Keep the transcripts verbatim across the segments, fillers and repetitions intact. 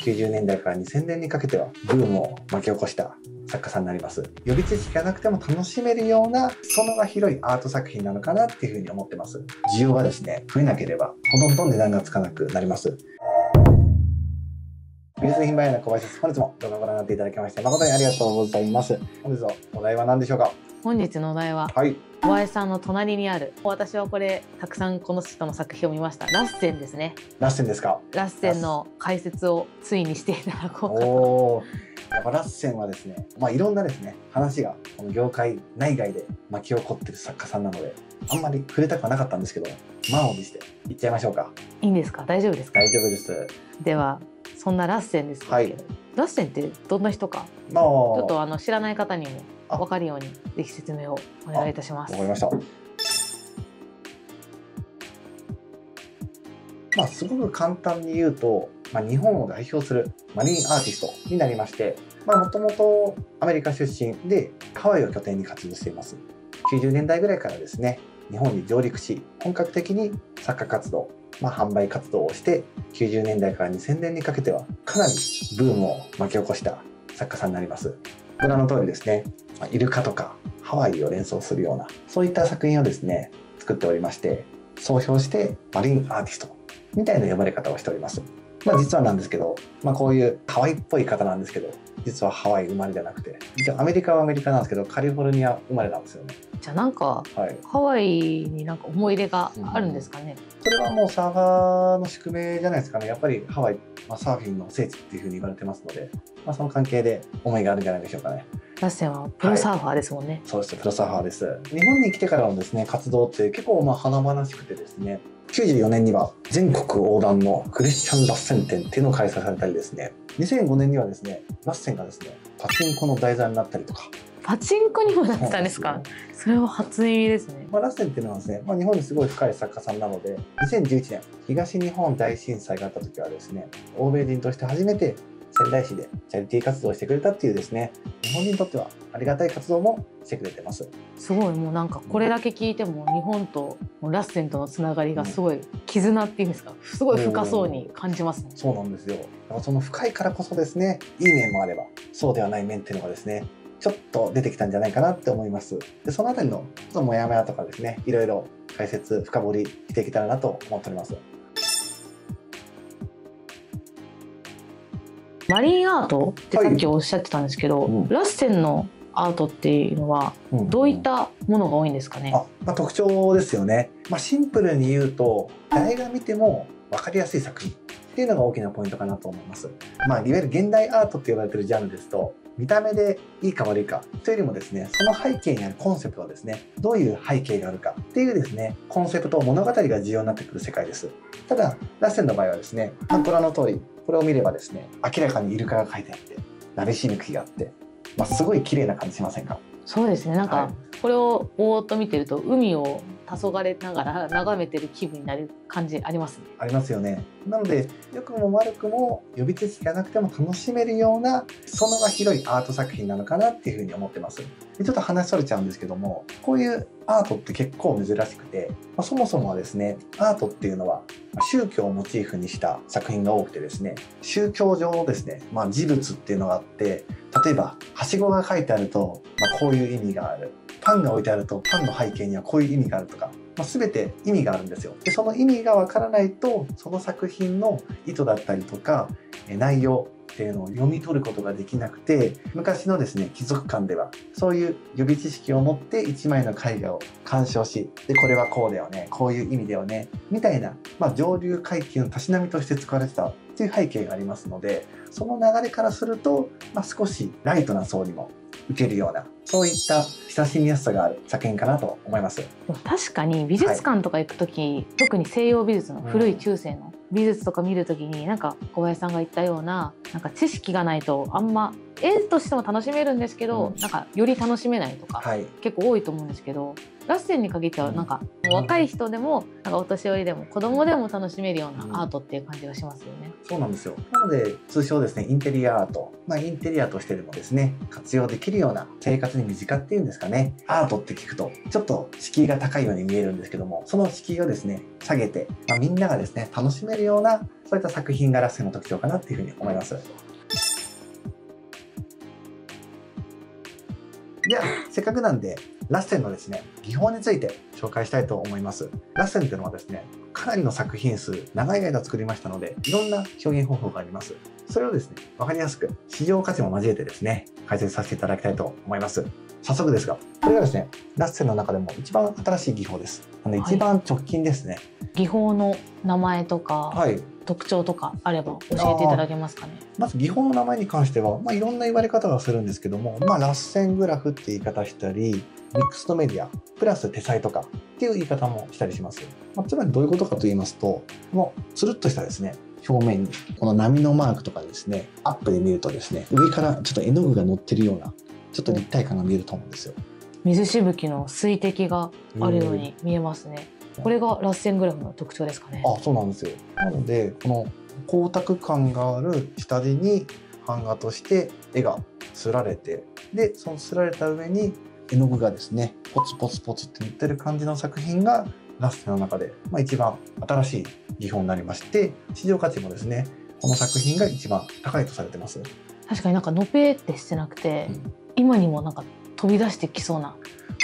きゅうじゅうねんだいからにせんねんにかけてはブームを巻き起こした作家さんになります。予備知識がなくても楽しめるような裾野が広いアート作品なのかなっていうふうに思ってます。需要がですね、増えなければほとんど値段がつかなくなります。美術品バイヤーの小林です。本日も動画をご覧になっていただきまして誠にありがとうございます。本日のお題は何でしょうか？本日のお題は、はい、小林さんの隣にある、私はこれたくさんこの人の作品を見ました、ラッセンですね。ラッセンですか。ラッセンの解説をついにしていただこうかと。おやっぱラッセンはですね、まあ、いろんなですね話がこの業界内外で巻き起こってる作家さんなのであんまり触れたくはなかったんですけど、満を持していっちゃいましょうか。いいんですか？大丈夫ですか？大丈夫です。ではそんなラッセンですけど、はい、ラッセンってどんな人か、まあ、ちょっとあの知らない方にも分かるようにぜひ説明をお願いいたします。わかりました。まあ、すごく簡単に言うと、まあ、日本を代表するマリンアーティストになりまして、もともとアメリカ出身でハワイを拠点に活動しています。きゅうじゅうねんだいぐらいからですね、日本に上陸し本格的に作家活動、まあ、販売活動をしてきゅうじゅうねんだいからにせんねんにかけてはかなりブームを巻き起こした作家さんになります。ご覧の通りですね、イルカとかハワイを連想するようなそういった作品をですね作っておりまして、総評してマリンアーティストみたいな呼ばれ方をしております。まあ、実はなんですけど、まあ、こういうハワイっぽい方なんですけど、実はハワイ生まれじゃなくて、一応アメリカはアメリカなんですけどカリフォルニア生まれなんですよね。じゃあなんか、はい、ハワイになんか思い入れがあるんですかね。うん、それはもうサーファーの宿命じゃないですかね。やっぱりハワイ、まあ、サーフィンの聖地っていうふうに言われてますので、まあ、その関係で思いがあるんじゃないでしょうかね。ラッセンはプロサーファーですもんね。はい、そうです、プロサーファーです。日本に来てからのですね活動って結構まあ華々しくてですね、きゅうじゅうよねんには全国横断のクリスチャンラッセン展っていうのを開催されたりですね、にせんごねんにはですねラッセンがですねパチンコの題材になったりとか。パチンコにもなってたんですか？ そ, それは初耳ですね。まあ、ラッセンっていうのはですね、まあ、日本にすごい深い作家さんなので、にせんじゅういちねん東日本大震災があった時はですね、欧米人として初めて仙台市でチャリティー活動をしてくれたっていうですね、日本人にとってはありがたい活動もしてくれてます。すごい、もうなんかこれだけ聞いても日本とラッセンとのつながりがすごい、絆っていうんですか、すごい深そうに感じますね。そうなんですよ。その深いからこそですね、いい面もあればそうではない面っていうのがですねちょっと出てきたんじゃないかなって思います。でそのあたりのちょっとモヤモヤとかですね、いろいろ解説深掘りしていけたらなと思っております。マリンアートってさっきおっしゃってたんですけど、はい、うん、ラッセンのアートっていうのはどういったものが多いんですかね。あ、まあ、特徴ですよね。まあ、シンプルに言うと誰が見ても分かりやすい作品っていうのが大きなポイントかなと思います。まあ、いわゆる現代アートって呼ばれてるジャンルですと、見た目でいいか悪いかというよりもですね、その背景にあるコンセプトはですね、どういう背景があるかっていうですねコンセプト、物語が重要になってくる世界です。ただラッセンの場合はですね、ご覧の通りこれを見ればですね、明らかにイルカが描いてあってなべしぶきがあって、まあ、すごい綺麗な感じしませんか？そうですね、なんか、はい、これをぼーっと見てると海を黄昏ながら眺めてる気分になる感じありますね。ありますよね。なので良くも悪くも予備知識がなくても楽しめるような裾野が広いアート作品なのかなっていうふうに思ってます。でちょっと話それちゃうんですけども、こういうアートって結構珍しくて、まあ、そもそもはですねアートっていうのは宗教をモチーフにした作品が多くてですね、宗教上のですね、まあ、事物っていうのがあって、例えばはしごが書いてあると、まあ、こういう意味がある、パンが置いてあるとパンの背景にはこういう意味があるとか、まあ、全て意味があるんですよ。でその意味がわからないとその作品の意図だったりとか内容っていうのを読み取ることができなくて、昔のですね貴族館ではそういう予備知識を持っていちまいの絵画を鑑賞し、でこれはこうだよね、こういう意味だよねみたいな、まあ、上流階級のたしなみとして使われてたっていう背景がありますので、その流れからすると、まあ、少しライトな層にも受けるような、そういった親しみやすさがある作品かなと思います。確かに美術館とか行く時、はい、特に西洋美術の古い中世の美術とか見る時に、なんか小林さんが言ったようななんか知識がないとあんま絵としても楽しめるんですけど、うん、なんかより楽しめないとか、はい、結構多いと思うんですけど、ラッセンに限ってはなんか、うん、若い人でもなんかお年寄りでも子供でも楽しめるようなアートっていう感じがしますよね。うん、そうなんですよ。なので通称ですねインテリアアート、まあ、インテリアとしてでもですね活用できるような生活に身近っていうんですかね、アートって聞くとちょっと敷居が高いように見えるんですけども、その敷居をですね下げて、まあ、みんながですね楽しめるようなそういった作品がラッセンの特徴かなっていうふうに思います。ではせっかくなんでラッセンのですね技法について紹介したいと思います。ラッセンっていうのはですねかなりの作品数長い間作りましたので、いろんな表現方法があります。それをですね分かりやすく市場価値も交えてですね解説させていただきたいと思います。早速ですが、これがですねラッセンの中でも一番新しい技法です。あの一番直近ですね、はい、技法の名前とか、はい、特徴とかあれば教えていただけますかね。まず技法の名前に関しては、まあ、いろんな言われ方がするんですけども、まあ、ラッセングラフって言い方したり、ミックスドメディアプラス手彩とかっていう言い方もしたりします。まあ、つまりどういうことかと言いますと、もうつるっとしたですね表面にこの波のマークとかですね、アップで見るとですね上からちょっと絵の具が乗ってるようなちょっと立体感が見えると思うんですよ。水しぶきの水滴があるように見えますね。これがラッセングラフの特徴ですかね。あ、そうなんですよ。なのでこの光沢感がある下地に版画として絵が刷られて、でその刷られた上に絵の具がですねポツポツポツって塗ってる感じの作品がラッセンの中で、まあ、一番新しい技法になりまして、市場価値もですねこの作品が一番高いとされてます。確かになんかのぺーってしてなくて、うん、今にもなんか飛び出してきそうな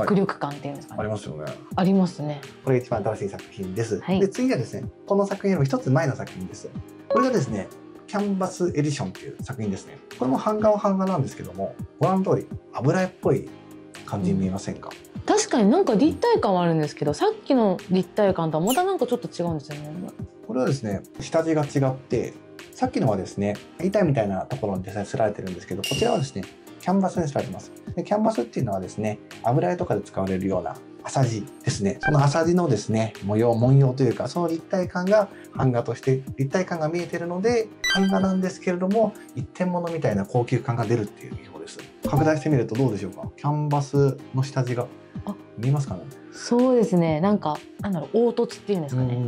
迫力感っていうんですかね、はい、ありますよね。ありますね。これが一番新しい作品です、はい、で次がですねこの作品より一つ前の作品です。これがですねキャンバスエディションっていう作品ですね。これも版画は版画なんですけども、ご覧の通り油絵っぽい感じに見えませんか、うん、確かになんか立体感はあるんですけど、さっきの立体感とはまたなんかちょっと違うんですよね。これはですね下地が違って、さっきのはですね板みたいなところに実際刷られてるんですけど、こちらはですねキャンバスに刷られてます。でキャンバスっていうのはですね油絵とかで使われるような浅地ですね。その浅地のですね模様文様というか、その立体感が版画として立体感が見えてるので版画なんですけれども一点物みたいな高級感が出るっていう技法です。拡大してみるとどうでしょうか。キャンバスの下地が見えますかね。そうですね、なんかなんだろう、凹凸っていうんですかね、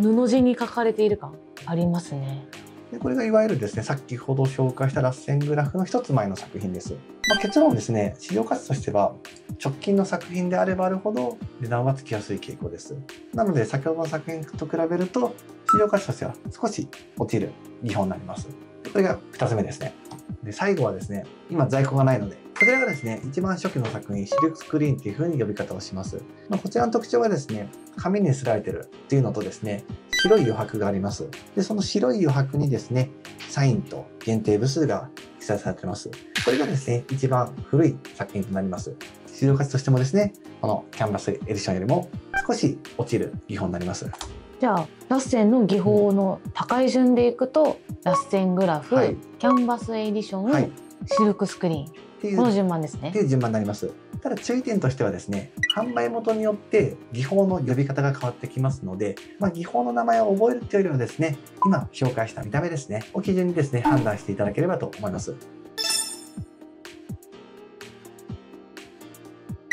布地に描かれている感ありますね。でこれがいわゆるですね先ほど紹介したラッセングラフの一つ前の作品です。まあ、結論ですね、市場価値としては直近の作品であればあるほど値段はつきやすい傾向です。なので先ほどの作品と比べると市場価値としては少し落ちる技法になります。これがふたつめですね。で最後はですね、今在庫がないのでこちらがですね一番初期の作品、シルクスクリーンっていう風に呼び方をします。まあ、こちらの特徴はですね紙に刷られてるっていうのとですね白い余白があります。でその白い余白にですねサインと限定部数が記載されてます。これがですね一番古い作品となります。市場価値としてもですねこのキャンバスエディションよりも少し落ちる技法になります。じゃあラッセンの技法の高い順でいくと、うん、ラッセングラフ、はい、キャンバスエディション、はい、シルクスクリーンっていうこの順番ですね。っていう順番になります。ただ注意点としてはですね、販売元によって技法の呼び方が変わってきますので、まあ、技法の名前を覚えるっていうよりはですね、今紹介した見た目ですね、を基準にですね、判断していただければと思います。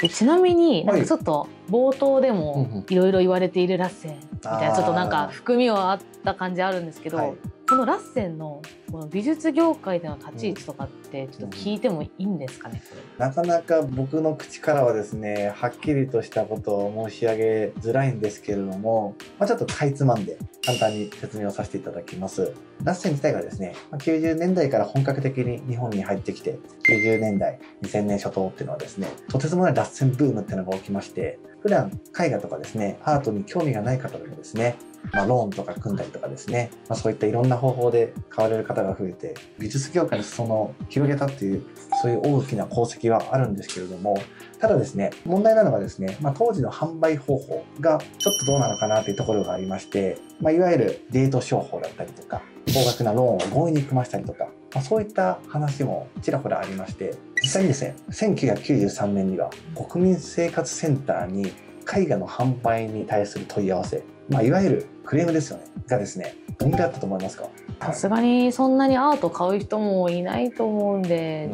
でちなみになんかちょっと冒頭でもいろいろ言われているラッセンみたいなちょっとなんか含みはあった感じあるんですけど、はい、このラッセンのこの美術業界での立ち位置とかってちょっと聞いてもいいんですかね。なかなか僕の口からはですねはっきりとしたことを申し上げづらいんですけれども、まあ、ちょっとかいつまんで簡単に説明をさせていただきます。ラッセン自体がですねきゅうじゅうねんだいから本格的に日本に入ってきて、きゅうじゅうねんだいにせんねん初頭っていうのはですねとてつもないラッセンブームっていうのが起きまして、普段絵画とかですねアートに興味がない方でもですね、まあ、ローンとか組んだりとかですね、まあ、そういったいろんな方法で買われる方が増えて美術業界の裾野を広げたっていう、そういう大きな功績はあるんですけれども、ただですね問題なのがですね、まあ、当時の販売方法がちょっとどうなのかなというところがありまして、まあ、いわゆるデート商法だったりとか高額なローンを強引に組ましたりとか、まあ、そういった話もちらほらありまして、実際にですねせんきゅうひゃくきゅうじゅうさんねんには国民生活センターに絵画の販売に対する問い合わせ、まあ、いわゆるクレームですよねがですねどんぐらいあったと思いますか。さすがにそんなにアート買う人もいないと思うんで、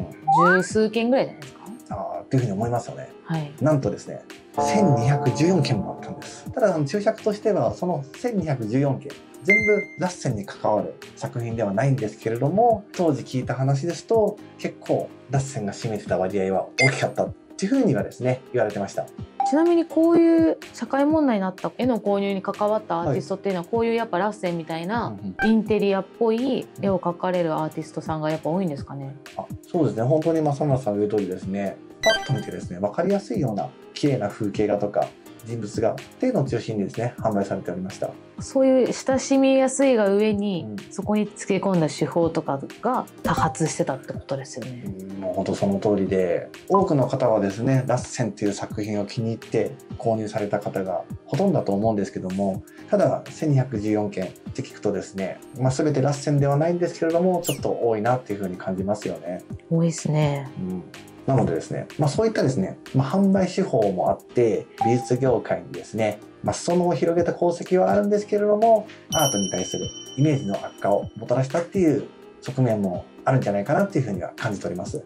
うん、十数件ぐらいじゃないですか。ああっていうふうに思いますよね。はい、なんとですねせんにひゃくじゅうよんけんもあったんです。ただあの注釈としてはそのせんにひゃくじゅうよんけん全部ラッセンに関わる作品ではないんですけれども、当時聞いた話ですと結構ラッセンが占めてた割合は大きかったっていうふうにはですね言われてました。ちなみにこういう社会問題になった絵の購入に関わったアーティストっていうのは、こういうやっぱラッセンみたいなインテリアっぽい絵を描かれるアーティストさんがやっぱ多いんですかね。あ、そうですね、本当に正村さんが言う通りですね、パッと見てですね分かりやすいような綺麗な風景画とか人物画っていうのを中心にですね販売されておりました。そういう親しみやすいが上に、うん、そこにつけ込んだ手法とかが多発してたってことですよね。もう本当その通りで、多くの方はですねラッセンっていう作品を気に入って購入された方がほとんどだと思うんですけども、ただせんにひゃくじゅうよんけんって聞くとですね、まあ、全てラッセンではないんですけれどもちょっと多いなっていうふうに感じますよね。多いですね、うん。なのでですね、まあ、そういったですね、まあ、販売手法もあって美術業界にですね、まあ、裾野を広げた功績はあるんですけれども、アートに対するイメージの悪化をもたらしたっていう側面もあるんじゃないかなっていうふうには感じております。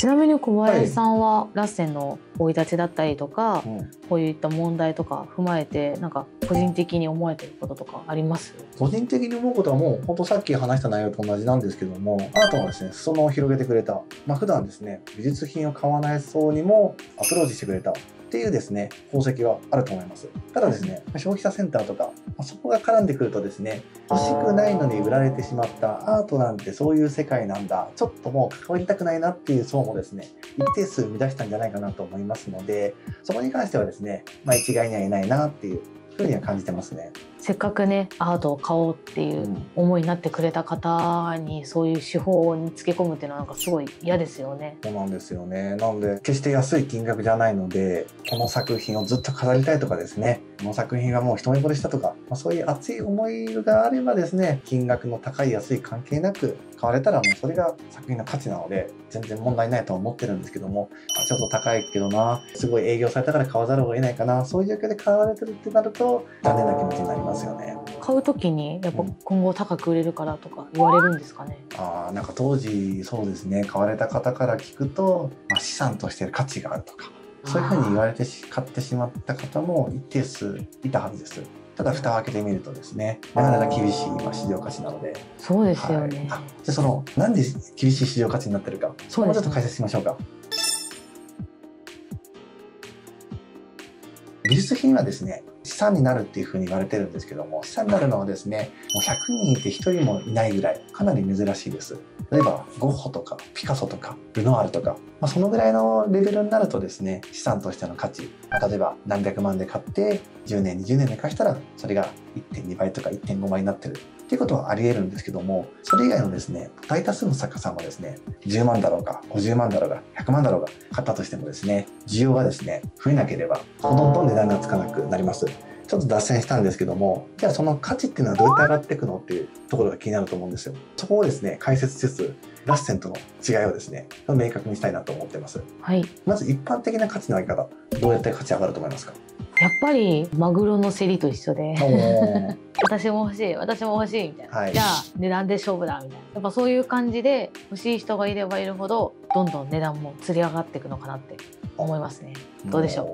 ちなみに小林さんはラッセンの生い立ちだったりとか、はい、うん、こういった問題とか踏まえてなんか個人的に思えてることとかあります？個人的に思うことはもう本当さっき話した内容と同じなんですけども、アートがですね裾野を広げてくれた、まあ、普段ですね美術品を買わない層にもアプローチしてくれたっていうですね功績はあると思います。ただですね、消費者センターとか、そこが絡んでくるとですね、欲しくないのに売られてしまったアートなんてそういう世界なんだ、ちょっともう関わりたくないなっていう層もですね一定数生み出したんじゃないかなと思いますので、そこに関してはですね、まあ、一概にはいないなっていうふうには感じてますね。せっかくねアートを買おうっていう思いになってくれた方にそういう手法につけ込むっていうのはなんかすごい嫌ですよね。そうなんですよね。なので決して安い金額じゃないので、この作品をずっと飾りたいとかですね、この作品はもう一目惚れしたとか、まあ、そういう熱い思いがあればですね、金額の高い安い関係なく買われたらもうそれが作品の価値なので全然問題ないとは思ってるんですけども、ちょっと高いけどな、すごい営業されたから買わざるを得ないかな、そういう状況で買われてるってなると残念な気持ちになります。買う時にやっぱ今後高く売れるからとか言われるんですかね。うん、ああ、なんか当時そうですね、買われた方から聞くと、まあ、資産として価値があるとかそういうふうに言われて買ってしまった方も一定数いたはずです。ただ蓋を開けてみるとですね、なかなか厳しい市場価値なので。そうですよね。はい、じゃあそのなんで厳しい市場価値になってるか、それもちょっと解説しましょうか。美術品はですね資産になるっていうふうに言われてるんですけども、資産になるのはですねもうひゃくにんいてひとりもいないぐらいかなり珍しいです。例えばゴッホとかピカソとかルノワールとか、まあ、そのぐらいのレベルになるとですね資産としての価値、例えば何百万で買ってじゅうねんにじゅうねんで貸したらそれが いってんにばいとか いってんごばいになってるっていうことはありえるんですけども、それ以外のですね大多数の作家さんはですねじゅうまんだろうがごじゅうまんだろうがひゃくまんだろうが買ったとしてもですね、需要がですね増えなければほとんど値段がつかなくなります。ちょっと脱線したんですけども、じゃあその価値っていうのはどうやって上がっていくのっていうところが気になると思うんですよ。そこをですね解説しつつラッセンとの違いをですね明確にしたいなと思ってます。はい、まず一般的な価値の上げ方、どうやって価値上がると思いますか？やっぱりマグロの競りと一緒で私も欲しい私も欲しいみたいな、はい、じゃあ値段で勝負だみたいな、やっぱそういう感じで欲しい人がいればいるほどどんどん値段もつり上がっていくのかなって思いますね。どうでしょう？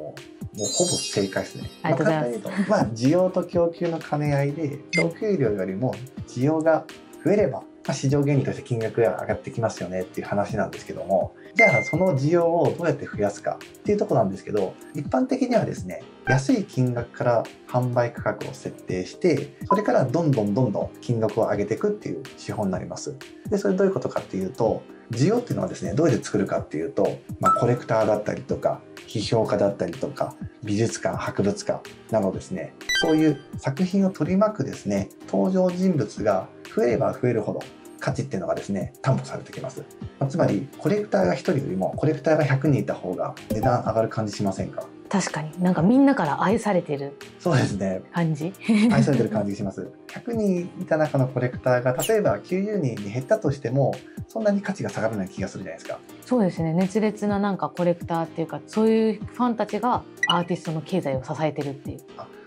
もうほぼ正解ですね。ありがとうございます。まあ、まあ需要と供給の兼ね合いで、供給量よりも需要が増えれば、まあ、市場原理として金額が上がってきますよねっていう話なんですけども、じゃあその需要をどうやって増やすかっていうところなんですけど、一般的にはですね安い金額から販売価格を設定して、それからどんどんどんどん金額を上げていくっていう手法になります。でそれどういうことかっていうと、需要っていうのはですねどうやって作るかっていうと、まあ、コレクターだったりとか批評家だったりとか美術館博物館などですね、そういう作品を取り巻くですね登場人物が増えれば増えるほど価値っていうのがですね担保されてきます。まあ、つまりコレクターがひとりよりもコレクターがひゃくにんいた方が値段上がる感じしませんか？確かに、なんかみんなから愛されてる感じ。そうですね愛されてる感じします。ひゃくにんいた中のコレクターが例えばきゅうじゅうにんに減ったとしても、そんなに価値が下がらない気がするじゃないですか。そうですね、熱烈ななんかコレクターっていうか、そういうファンたちがアーティストの経済を支えてるっていう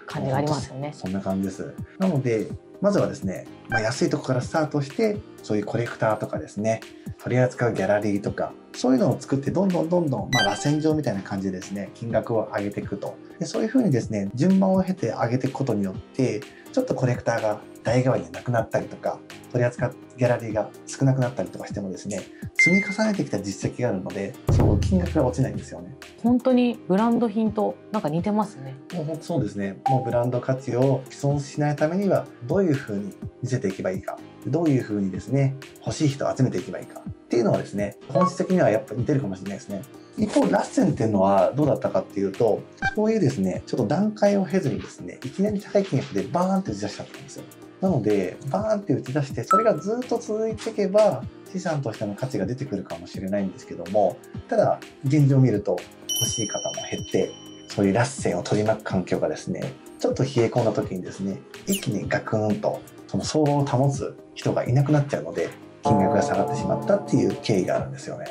感じがありますよね。そんな感じです。なのでまずはですね、まあ、安いとこからスタートして、そういうコレクターとかですね取り扱うギャラリーとかそういうのを作って、どんどんどんどん、まあ、螺旋状みたいな感じでですね金額を上げていくとでそういうふうにですね順番を経て上げていくことによってちょっとコレクターが代替わりになくなったりとか取り扱うギャラリーが少なくなったりとかしてもですね積み重ねてきた実績があるのでその金額が落ちないんですよね。本当にブランド品となんか似てますね。もうそうですね。もうブランド価値を毀損しないためにはどういうふうに見せていけばいいか、どういうふうにですね欲しい人を集めていけばいいかっていうのはですね本質的にはやっぱ似てるかもしれないですね。一方ラッセンっていうのはどうだったかっていうとそういうですねちょっと段階を経ずにですねいきなり高い金額でバーンって打ち出しちゃったんですよ。なのでバーンって打ち出してそれがずっと続いていけば資産としての価値が出てくるかもしれないんですけども、ただ現状を見ると欲しい方も減ってそういうラッセンを取り巻く環境がですねちょっと冷え込んだ時にですね一気にガクーンとその相場を保つ人がいなくなっちゃうので金額が下がってしまったっていう経緯があるんですよね。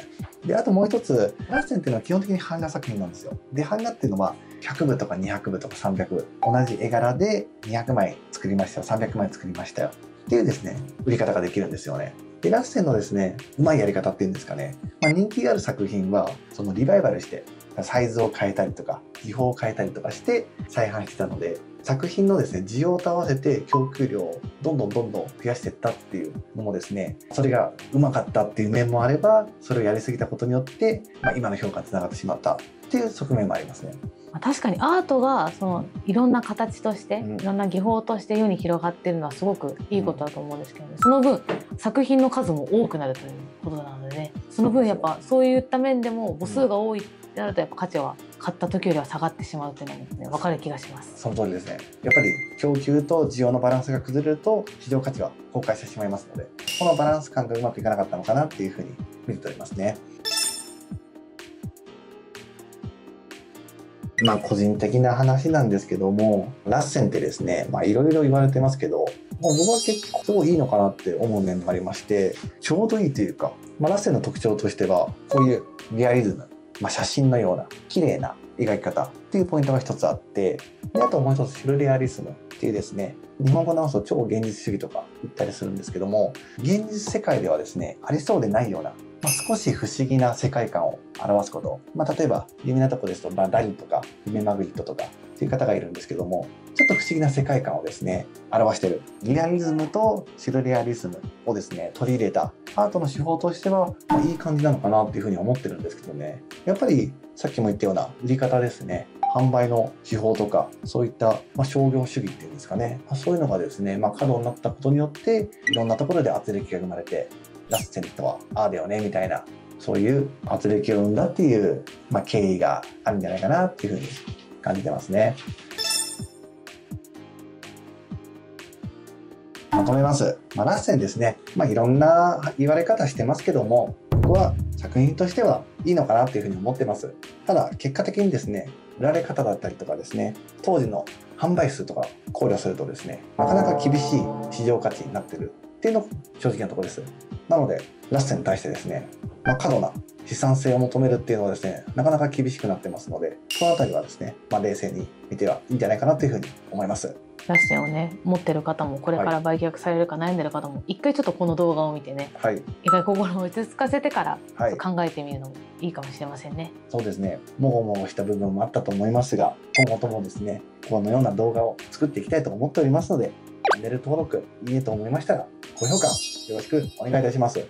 であともう一つラッセンっていうのは基本的に版画作品なんですよ。で版画っていうのはひゃくぶとかにひゃくぶとかさんびゃくぶ同じ絵柄でにひゃくまい作りましたよさんびゃくまい作りましたよっていうですね売り方ができるんですよね。でラッセンのですねうまいやり方っていうんですかね、まあ、人気がある作品はそのリバイバルしてサイズを変えたりとか技法を変えたりとかして再販してたので作品のですね需要と合わせて供給量をどんどんどんどん増やしていったっていうのもですねそれがうまかったっていう面もあればそれをやりすぎたことによって、まあ、今の評価につながってしまったっていう側面もありますね。確かにアートがそのいろんな形として、うん、いろんな技法として世に広がってるのはすごくいいことだと思うんですけど、ね、その分作品の数も多くなるということなのでねその分やっぱそういった面でも母数が多いってなるとやっぱ価値は買った時よりは下がってしまうというのもね分かる気がします。その通りですね。やっぱり供給と需要のバランスが崩れると市場価値は崩壊してしまいますのでこのバランス感がうまくいかなかったのかなっていうふうに見ておりますね。まあ個人的な話なんですけどもラッセンってですねまあいろいろ言われてますけど僕は結構すごいいいのかなって思う面もありましてちょうどいいというか、まあ、ラッセンの特徴としてはこういうリアリズム、まあ、写真のような綺麗な描き方っていうポイントが一つあってであともう一つ白レアリスムっていうですね日本語直すと超現実主義とか言ったりするんですけども現実世界ではですねありそうでないようなまあ少し不思議な世界観を表すこと、まあ、例えば有名なとこですと、まあ、ダリとかヒメマグリットとかっていう方がいるんですけどもちょっと不思議な世界観をですね表してるリアリズムとシルレアリズムをですね取り入れたアートの手法としては、まあ、いい感じなのかなっていうふうに思ってるんですけどねやっぱりさっきも言ったような売り方ですね販売の手法とかそういった、まあ、商業主義っていうんですかね、まあ、そういうのがですね、まあ、過度になったことによっていろんなところで軋轢が生まれてラッセンとはああだよねみたいなそういう軋轢を生んだっていう、まあ、経緯があるんじゃないかなっていうふうに感じてますね。まとめます、まあ、ラッセンですね、まあ、いろんな言われ方してますけども僕は作品としてはいいのかなっていうふうに思ってます。ただ結果的にですね売られ方だったりとかですね当時の販売数とか考慮するとですねなかなか厳しい市場価値になってるっていうのが正直なところです。なのでラッセンに対してですね、まあ、過度な資産性を求めるっていうのはですねなかなか厳しくなってますのでそのあたりはですね、まあ、冷静に見てはいいんじゃないかなというふうに思います。ラッセンをね持ってる方もこれから売却されるか悩んでる方も、はい、一回ちょっとこの動画を見てね、はい、一回心を落ち着かせてから、はい、考えてみるのもいいかもしれませんね。そうですね。もごもごした部分もあったと思いますが今後ともですねこのような動画を作っていきたいと思っておりますのでチャンネル登録いいねと思いましたら高評価よろしくお願いいたします。